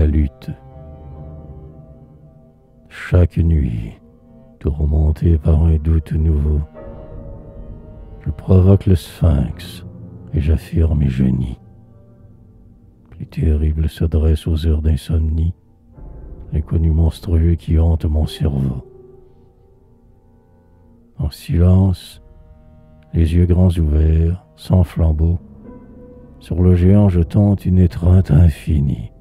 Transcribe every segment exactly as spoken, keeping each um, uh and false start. la lutte. Chaque nuit, tourmenté par un doute nouveau, je provoque le sphinx et j'affirme et je nie. Plus terrible se dresse aux heures d'insomnie l'inconnu monstrueux qui hante mon cerveau. En silence, les yeux grands ouverts, sans flambeau, sur le géant je tente une étreinte infinie,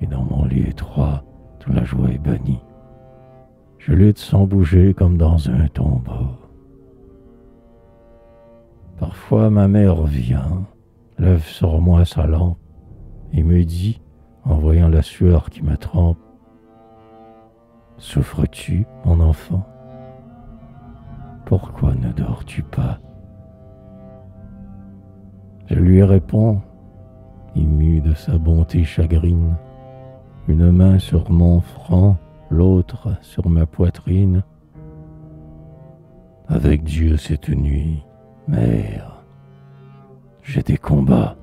et dans mon lit étroit, toute la joie est bannie. Je lutte sans bouger comme dans un tombeau. Parfois ma mère vient, lève sur moi sa lampe, et me dit, en voyant la sueur qui me trempe, « Souffres-tu, mon enfant ? Pourquoi ne dors-tu pas ?» Je lui réponds, ému de sa bonté chagrine, une main sur mon front, l'autre sur ma poitrine. « Avec Dieu cette nuit, mère, j'ai des combats.